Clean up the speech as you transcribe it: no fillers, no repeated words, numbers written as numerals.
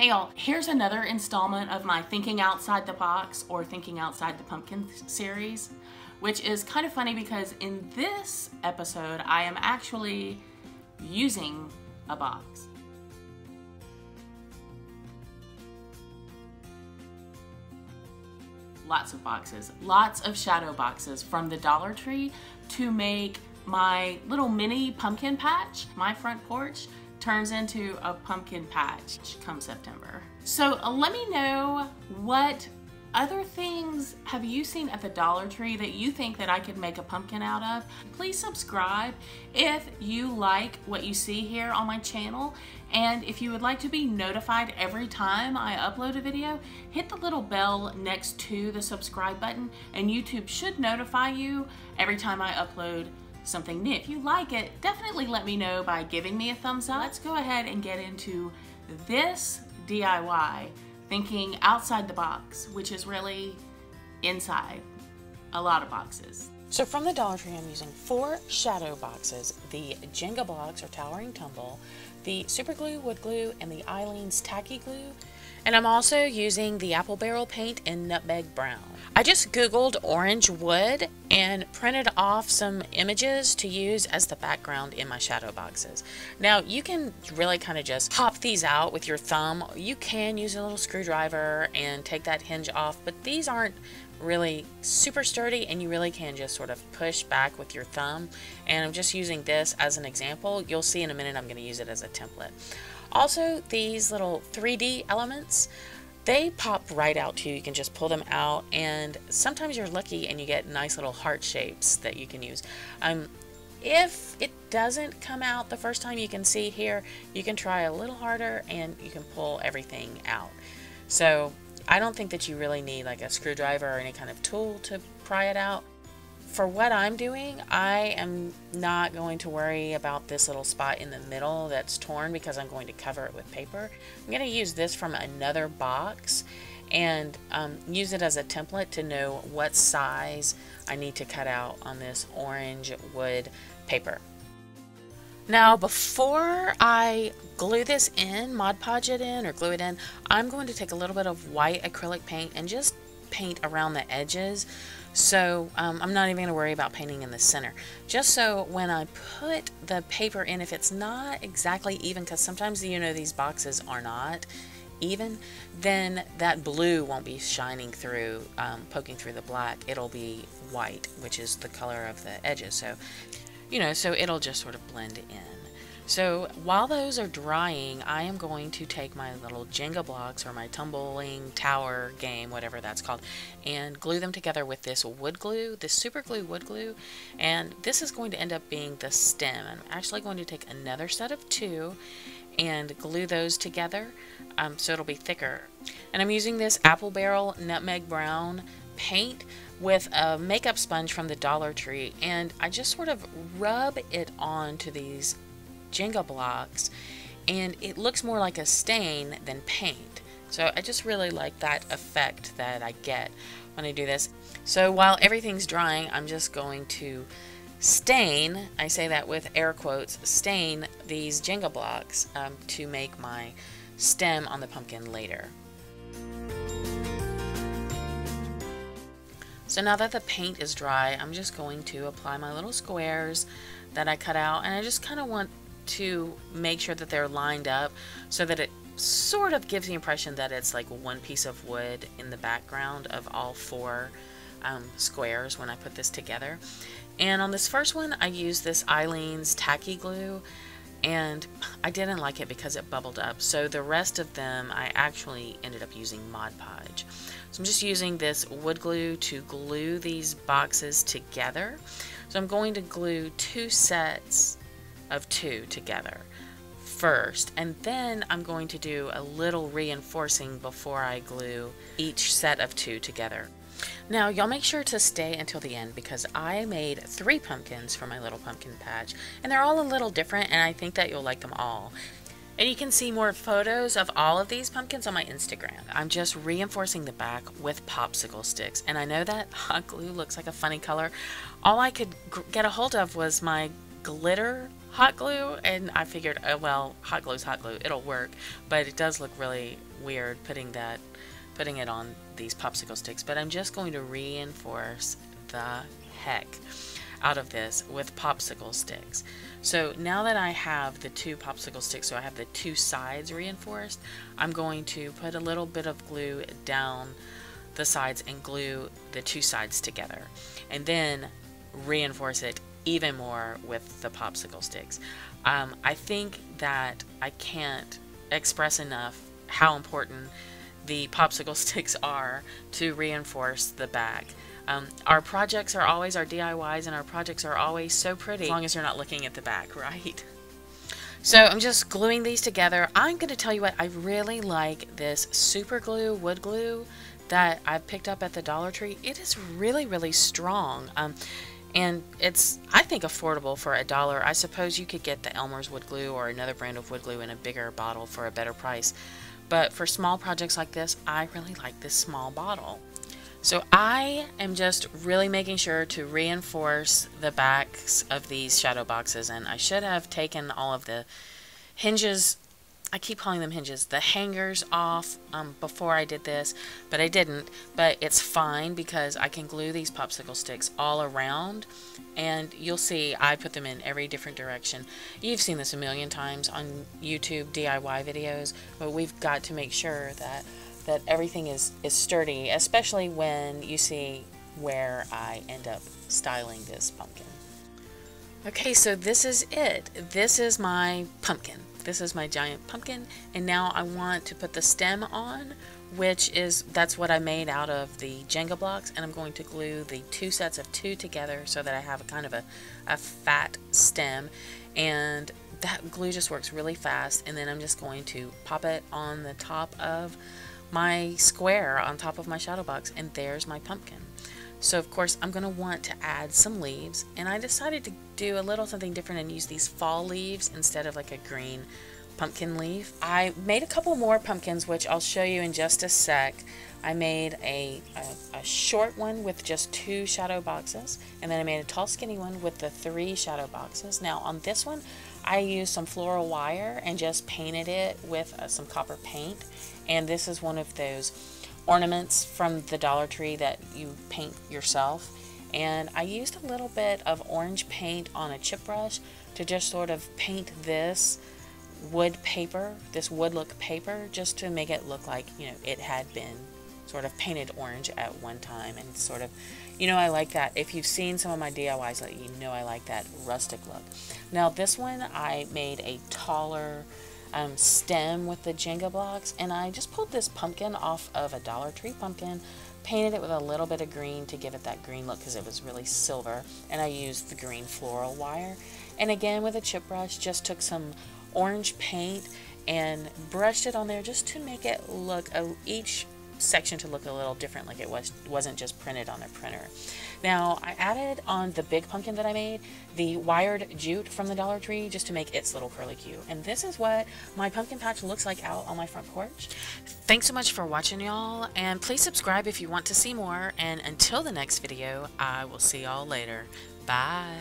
Hey y'all, here's another installment of my Thinking Outside the Box or Thinking Outside the Pumpkin series, which is kind of funny because in this episode, I am actually using a box. Lots of boxes, lots of shadow boxes from the Dollar Tree to make my little mini pumpkin patch. My front porch turns into a pumpkin patch come September. So let me know what other things have you seen at the Dollar Tree that you think that I could make a pumpkin out of. Please subscribe if you like what you see here on my channel. And if you would like to be notified every time I upload a video, hit the little bell next to the subscribe button and YouTube should notify you every time I upload something new. If you like it, definitely let me know by giving me a thumbs up. Let's go ahead and get into this DIY, thinking outside the box, which is really inside a lot of boxes. So from the Dollar Tree, I'm using 4 shadow boxes, the Jenga blocks or Towering Tumble, the Super Glue, Wood Glue, and the Eileen's Tacky Glue. And I'm also using the Apple Barrel paint in Nutmeg Brown. I just Googled orange wood and printed off some images to use as the background in my shadow boxes. Now you can really kind of just pop these out with your thumb. You can use a little screwdriver and take that hinge off, but these aren't really super sturdy and you really can just sort of push back with your thumb. And I'm just using this as an example. You'll see in a minute I'm going to use it as a template. Also, these little 3D elements, they pop right out to you. You can just pull them out and sometimes you're lucky and you get nice little heart shapes that you can use. If it doesn't come out the first time, you can see here, you can try a little harder and you can pull everything out. So I don't think that you really need like a screwdriver or any kind of tool to pry it out. For what I'm doing, I am not going to worry about this little spot in the middle that's torn because I'm going to cover it with paper. I'm going to use this from another box and use it as a template to know what size I need to cut out on this orange wood paper. Now before I glue this in, Mod Podge it in or glue it in, I'm going to take a little bit of white acrylic paint and just paint around the edges. So I'm not even going to worry about painting in the center, just so when I put the paper in, if it's not exactly even, because sometimes these boxes are not even, then that blue won't be shining through, poking through the black. It'll be white, which is the color of the edges, so so it'll just sort of blend in. So while those are drying, I am going to take my little Jenga blocks or my tumbling tower game, whatever that's called, and glue them together with this wood glue, this Super Glue Wood Glue, and this is going to end up being the stem. I'm actually going to take another set of 2 and glue those together so it'll be thicker. And I'm using this Apple Barrel Nutmeg Brown paint with a makeup sponge from the Dollar Tree, and I just sort of rub it onto these Jenga blocks and it looks more like a stain than paint. So I just really like that effect that I get when I do this. So while everything's drying, I'm just going to stain, I say that with air quotes, stain these Jenga blocks to make my stem on the pumpkin later. So now that the paint is dry, I'm just going to apply my little squares that I cut out, and I just kind of want to make sure that they're lined up so that it sort of gives the impression that it's like one piece of wood in the background of all 4 squares when I put this together. And on this first one, I used this Eileen's Tacky Glue and I didn't like it because it bubbled up. So the rest of them, I actually ended up using Mod Podge. So I'm just using this wood glue to glue these boxes together. So I'm going to glue 2 sets of 2 together first, and then I'm going to do a little reinforcing before I glue each set of 2 together. Now y'all make sure to stay until the end because I made 3 pumpkins for my little pumpkin patch and they're all a little different and I think that you'll like them all. And you can see more photos of all of these pumpkins on my Instagram. I'm just reinforcing the back with popsicle sticks. And I know that hot glue looks like a funny color. All I could get a hold of was my glitter hot glue, and I figured, oh well, hot glue's hot glue, it'll work. But it does look really weird putting it on these popsicle sticks. But I'm just going to reinforce the heck out of this with popsicle sticks. So now that I have the two popsicle sticks, so I have the two sides reinforced, I'm going to put a little bit of glue down the sides and glue the two sides together, and then reinforce it even more with the popsicle sticks. I think that I can't express enough how important the popsicle sticks are to reinforce the bag. Our projects are always, our DIYs and our projects are always so pretty, as long as you're not looking at the back, right? So I'm just gluing these together. I'm going to tell you what, I really like this super glue, wood glue that I picked up at the Dollar Tree. It is really, really strong. And it's, I think, affordable for $1. I suppose you could get the Elmer's wood glue or another brand of wood glue in a bigger bottle for a better price. But for small projects like this, I really like this small bottle. So I am just really making sure to reinforce the backs of these shadow boxes, and I should have taken all of the hinges, I keep calling them hinges, the hangers off before I did this, but I didn't. But it's fine because I can glue these popsicle sticks all around, and you'll see I put them in every different direction. You've seen this a million times on YouTube DIY videos, but we've got to make sure that everything is sturdy, especially when you see where I end up styling this pumpkin. Okay, so this is it. This is my pumpkin. This is my giant pumpkin, and now I want to put the stem on, which is, that's what I made out of the Jenga blocks, and I'm going to glue the two sets of two together so that I have a kind of a fat stem, and that glue just works really fast. And then I'm just going to pop it on the top of my square, on top of my shadow box, and there's my pumpkin. So of course I'm going to want to add some leaves, and I decided to do a little something different and use these fall leaves instead of like a green pumpkin leaf. I made a couple more pumpkins, which I'll show you in just a sec. I made a short one with just two shadow boxes, and then I made a tall skinny one with the three shadow boxes. Now on this one I used some floral wire and just painted it with some copper paint, and this is one of those ornaments from the Dollar Tree that you paint yourself. And I used a little bit of orange paint on a chip brush to just sort of paint this wood paper, this wood look paper, just to make it look like, you know, it had been sort of painted orange at one time. And sort of, you know, I like that. If you've seen some of my DIYs, you know I like that rustic look. Now this one I made a taller stem with the Jenga blocks, and I just pulled this pumpkin off of a Dollar Tree pumpkin, painted it with a little bit of green to give it that green look because it was really silver, and I used the green floral wire, and again with a chip brush just took some orange paint and brushed it on there just to make it look, each section to look a little different, like it wasn't just printed on a printer. Now I added on the big pumpkin that I made the wired jute from the Dollar Tree just to make its little curlicue, and this is what my pumpkin patch looks like out on my front porch. Thanks so much for watching, y'all, and please subscribe if you want to see more, and until the next video I will see y'all later. Bye.